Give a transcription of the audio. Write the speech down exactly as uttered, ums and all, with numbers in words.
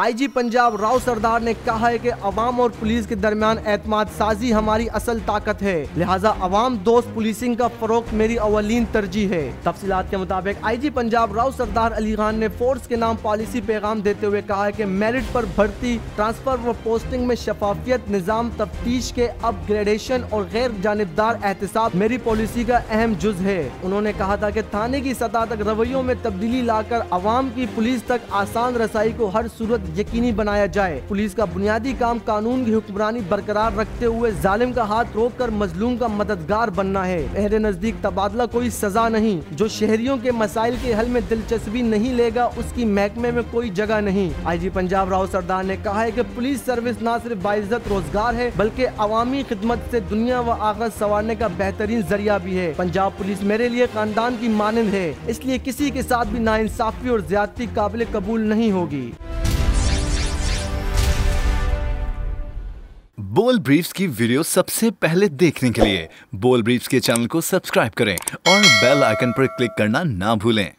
IG Punjab Rao सरदार ने कहा है कि अवाम और पुलिस के दरमियान एतमाद साजी हमारी असल ताकत है, लिहाजा अवाम दोस्त पुलिसिंग का फरोग मेरी अवलीन तरजीह है। तफसीलात के मुताबिक आईजी पंजाब राव सरदार अली खान ने फोर्स के नाम पॉलिसी पैगाम देते हुए कहा है कि मेरिट पर भर्ती, ट्रांसफर व पोस्टिंग में शफाफियत, निजाम तफ्तीश के अपग्रेडेशन और गैर जानिबदार एहतसाब मेरी पॉलिसी का अहम जुज है। उन्होंने कहा था कि थाने की सतह तक रवैयों में तब्दीली लाकर अवाम की पुलिस तक आसान रसाई को हर सूरत यकीनी बनाया जाए। पुलिस का बुनियादी काम कानून की हुक्मरानी बरकरार रखते हुए जालिम का हाथ रोक कर मजलूम का मददगार बनना है। मेरे नजदीक तबादला कोई सजा नहीं, जो शहरियों के मसाइल के हल में दिलचस्पी नहीं लेगा उसकी महकमे में कोई जगह नहीं। आईजी पंजाब राव सरदार ने कहा है कि पुलिस सर्विस न सिर्फ बाइज्जत रोजगार है बल्कि अवामी खिदमत से दुनिया व आखिरत संवारने का बेहतरीन जरिया भी है। पंजाब पुलिस मेरे लिए खानदान की मानंद है, इसलिए किसी के साथ भी नाइंसाफी और ज्यादती काबिल कबूल नहीं होगी। बोल ब्रीफ्स की वीडियो सबसे पहले देखने के लिए बोल ब्रीफ्स के चैनल को सब्सक्राइब करें और बेल आइकन पर क्लिक करना ना भूलें।